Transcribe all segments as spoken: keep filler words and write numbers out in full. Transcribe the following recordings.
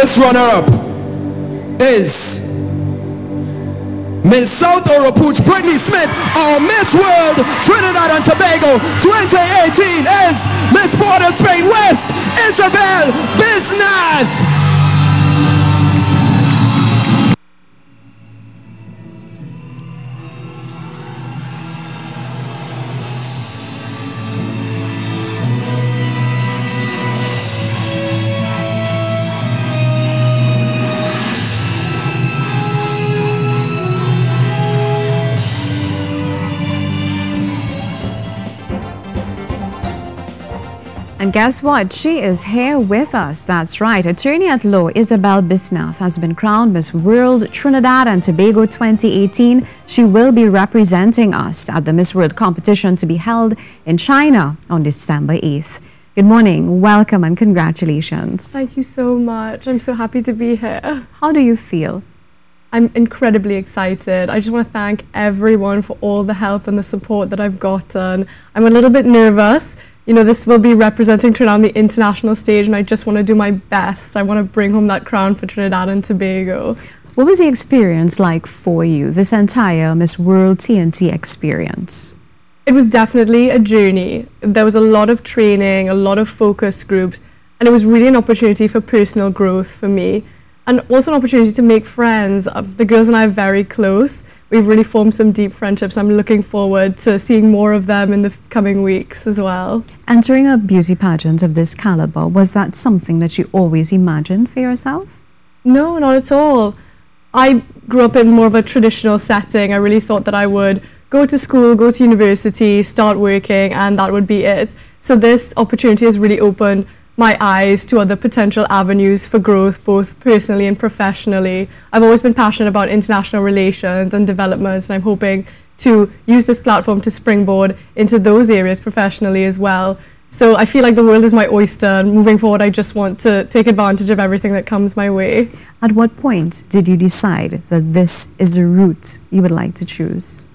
first runner-up is Miss South Oropouch Brittany Smith, our Miss World Trinidad and Tobago twenty eighteen is Miss Port of Spain West, Ysabel Bisnath. And guess what? She is here with us. That's right. Attorney at law Ysabel Bisnath has been crowned Miss World Trinidad and Tobago twenty eighteen. She will be representing us at the Miss World competition to be held in China on December eighth. Good morning. Welcome and congratulations. Thank you so much. I'm so happy to be here. How do you feel? I'm incredibly excited. I just want to thank everyone for all the help and the support that I've gotten. I'm a little bit nervous. You know, this will be representing Trinidad on the international stage, and I just want to do my best. I want to bring home that crown for Trinidad and Tobago. What was the experience like for you, this entire Miss World T N T experience? It was definitely a journey. There was a lot of training, a lot of focus groups, and it was really an opportunity for personal growth for me, and also an opportunity to make friends. The girls and I are very close. We've really formed some deep friendships. I'm looking forward to seeing more of them in the coming weeks as well. Entering a beauty pageant of this caliber, was that something that you always imagined for yourself? No, not at all. I grew up in more of a traditional setting. I really thought that I would go to school, go to university, start working, and that would be it. So this opportunity has really opened my eyes to other potential avenues for growth, both personally and professionally. I've always been passionate about international relations and developments, and I'm hoping to use this platform to springboard into those areas professionally as well. So I feel like the world is my oyster, and moving forward, I just want to take advantage of everything that comes my way. At what point did you decide that this is the route you would like to choose?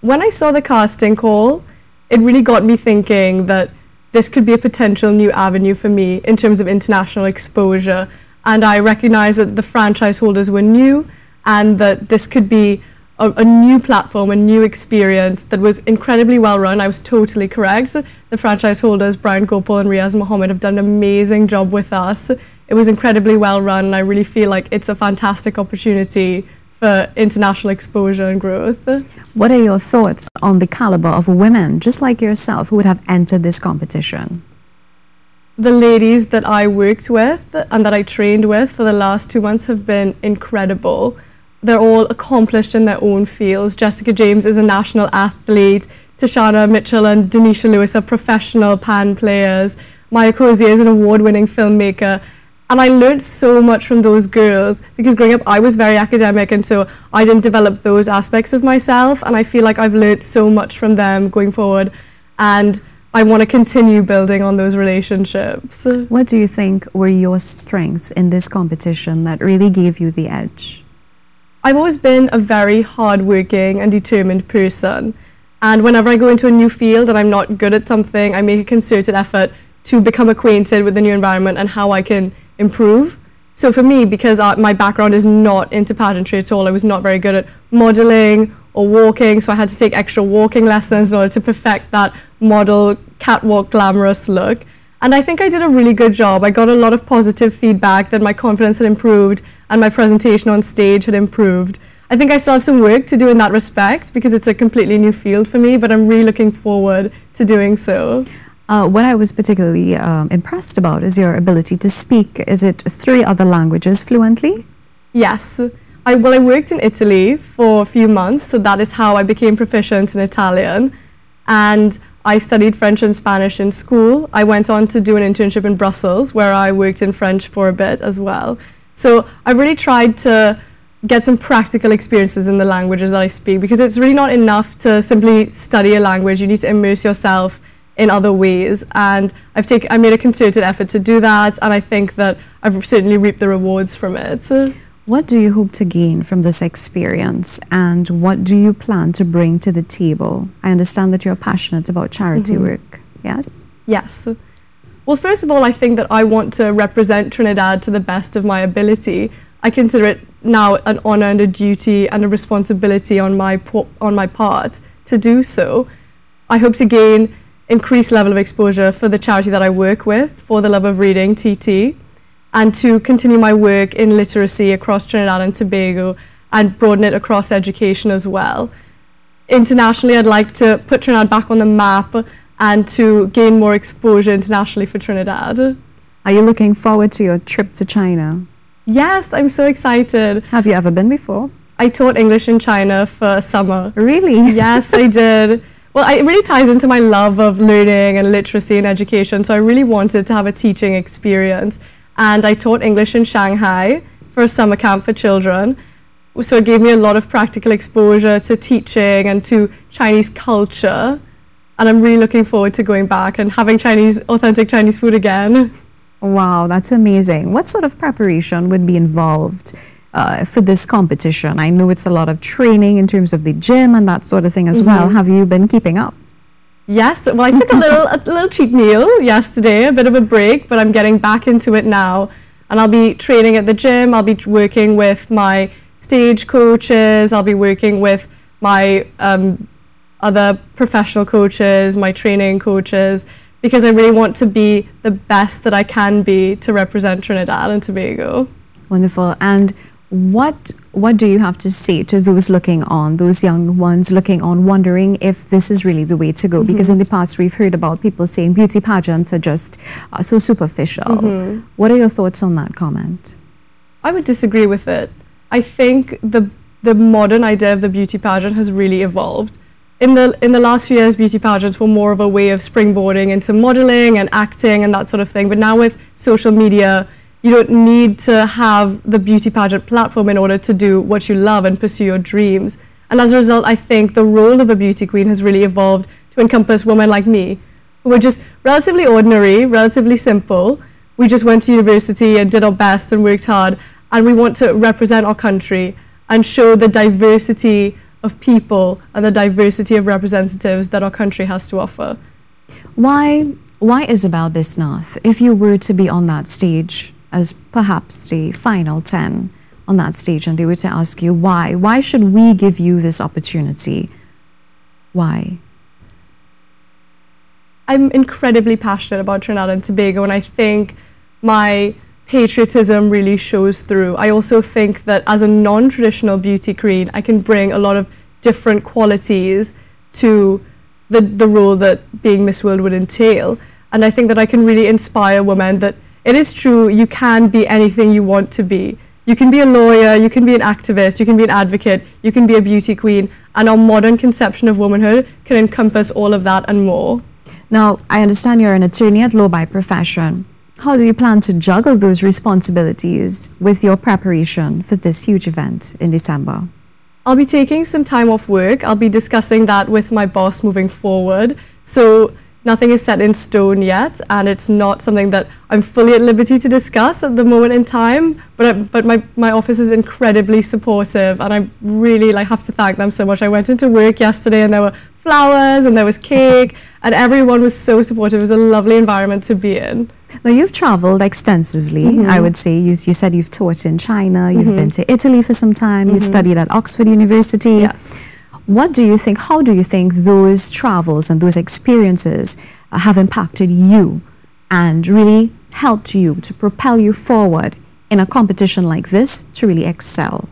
When I saw the casting call, it really got me thinking that this could be a potential new avenue for me in terms of international exposure. And I recognized that the franchise holders were new and that this could be a, a new platform, a new experience that was incredibly well run. I was totally correct. The franchise holders, Brian Gopal and Riaz Mohammed, have done an amazing job with us. It was incredibly well run, and I really feel like it's a fantastic opportunity for international exposure and growth. What are your thoughts on the caliber of women just like yourself who would have entered this competition? The ladies that I worked with and that I trained with for the last two months have been incredible. They're all accomplished in their own fields. Jessica James is a national athlete. Tishana Mitchell and Denisha Lewis are professional pan players. Maya Kozier is an award-winning filmmaker. And I learned so much from those girls, because growing up I was very academic, and so I didn't develop those aspects of myself, and I feel like I've learned so much from them going forward, and I want to continue building on those relationships. What do you think were your strengths in this competition that really gave you the edge? I've always been a very hardworking and determined person, and whenever I go into a new field and I'm not good at something, I make a concerted effort to become acquainted with the new environment and how I can improve. So for me, because uh, my background is not into pageantry at all, I was not very good at modeling or walking, so I had to take extra walking lessons in order to perfect that model catwalk glamorous look. And I think I did a really good job. I got a lot of positive feedback that my confidence had improved and my presentation on stage had improved. I think I still have some work to do in that respect, because it's a completely new field for me, but I'm really looking forward to doing so. Uh, what I was particularly um, impressed about is your ability to speak, is it three other languages fluently? Yes. I, well, I worked in Italy for a few months, so that is how I became proficient in Italian. And I studied French and Spanish in school. I went on to do an internship in Brussels, where I worked in French for a bit as well. So I really tried to get some practical experiences in the languages that I speak, because it's really not enough to simply study a language. You need to immerse yourself in other ways, and I've taken, I made a concerted effort to do that, and I think that I've certainly reaped the rewards from it. What do you hope to gain from this experience, and what do you plan to bring to the table? I understand that you're passionate about charity mm-hmm. work, yes? Yes. Well, first of all, I think that I want to represent Trinidad to the best of my ability. I consider it now an honour and a duty and a responsibility on my, on my part to do so. I hope to gain increased level of exposure for the charity that I work with, For the Love of Reading, T T, and to continue my work in literacy across Trinidad and Tobago and broaden it across education as well. Internationally, I'd like to put Trinidad back on the map and to gain more exposure internationally for Trinidad. Are you looking forward to your trip to China? Yes, I'm so excited. Have you ever been before? I taught English in China for a summer. Really? Yes, I did. Well, I, it really ties into my love of learning and literacy and education, so I really wanted to have a teaching experience. And I taught English in Shanghai for a summer camp for children. So it gave me a lot of practical exposure to teaching and to Chinese culture. And I'm really looking forward to going back and having Chinese, authentic Chinese food again. Wow, that's amazing. What sort of preparation would be involved uh, for this competition? I know it's a lot of training in terms of the gym and that sort of thing as mm-hmm. well. Have you been keeping up? Yes, well, I took a little, a little cheat meal yesterday, a bit of a break, but I'm getting back into it now. And I'll be training at the gym. I'll be working with my stage coaches. I'll be working with my um, other professional coaches, my training coaches, because I really want to be the best that I can be to represent Trinidad and Tobago. Wonderful. And what, what do you have to say to those looking on, those young ones looking on, wondering if this is really the way to go? Mm-hmm. Because in the past we've heard about people saying beauty pageants are just uh, so superficial. Mm-hmm. What are your thoughts on that comment? I would disagree with it. I think the, the modern idea of the beauty pageant has really evolved. In the, in the last few years, beauty pageants were more of a way of springboarding into modeling and acting and that sort of thing. But now with social media, you don't need to have the beauty pageant platform in order to do what you love and pursue your dreams. And as a result, I think the role of a beauty queen has really evolved to encompass women like me, who are just relatively ordinary, relatively simple. We just went to university and did our best and worked hard. And we want to represent our country and show the diversity of people and the diversity of representatives that our country has to offer. Why, why Ysabel Bisnath? If you were to be on that stage as perhaps the final ten on that stage and they were to ask you why, why should we give you this opportunity? Why? I'm incredibly passionate about Trinidad and Tobago, and I think my patriotism really shows through. I also think that as a non-traditional beauty queen, I can bring a lot of different qualities to the, the role that being Miss World would entail. And I think that I can really inspire women that it is true, you can be anything you want to be. You can be a lawyer, you can be an activist, you can be an advocate, you can be a beauty queen. And our modern conception of womanhood can encompass all of that and more. Now, I understand you're an attorney at law by profession. How do you plan to juggle those responsibilities with your preparation for this huge event in December? I'll be taking some time off work. I'll be discussing that with my boss moving forward. So nothing is set in stone yet, and it's not something that I'm fully at liberty to discuss at the moment in time. But I, but my, my office is incredibly supportive, and I really like have to thank them so much. I went into work yesterday, and there were flowers, and there was cake, and everyone was so supportive. It was a lovely environment to be in. Now, you've traveled extensively, mm-hmm. I would say. You, you said you've taught in China, you've mm-hmm. been to Italy for some time, mm-hmm. you studied at Oxford University. Yes. What do you think, how do you think those travels and those experiences uh, have impacted you and really helped you to propel you forward in a competition like this to really excel?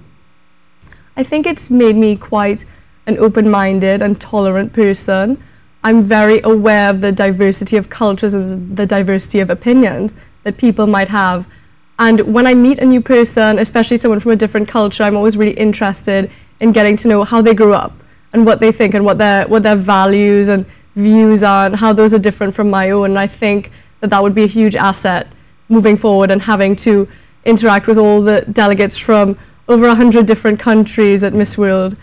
I think it's made me quite an open-minded and tolerant person. I'm very aware of the diversity of cultures and the diversity of opinions that people might have. And when I meet a new person, especially someone from a different culture, I'm always really interested in getting to know how they grew up and what they think and what their, what their values and views are and how those are different from my own. And I think that that would be a huge asset moving forward and having to interact with all the delegates from over one hundred different countries at Miss World.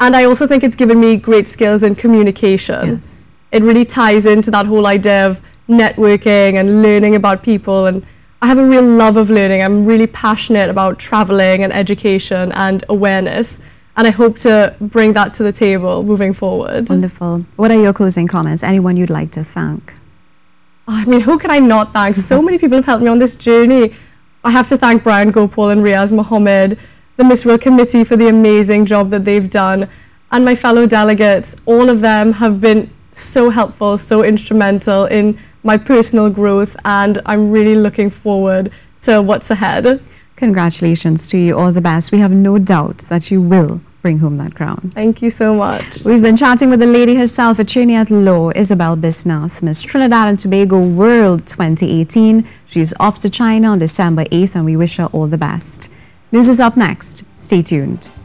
And I also think it's given me great skills in communication. Yes. It really ties into that whole idea of networking and learning about people. And I have a real love of learning. I'm really passionate about traveling and education and awareness. And I hope to bring that to the table moving forward. Wonderful. What are your closing comments? Anyone you'd like to thank? I mean, who can I not thank? So many people have helped me on this journey. I have to thank Brian Gopal and Riaz Mohammed, the Miss World Committee for the amazing job that they've done, and my fellow delegates. All of them have been so helpful, so instrumental in my personal growth, and I'm really looking forward to what's ahead. Congratulations to you. All the best. We have no doubt that you will bring home that crown. Thank you so much. We've been chatting with the lady herself, attorney at law, Ysabel Bisnath, Miss Trinidad and Tobago World twenty eighteen. She's off to China on December eighth, and we wish her all the best. News is up next. Stay tuned.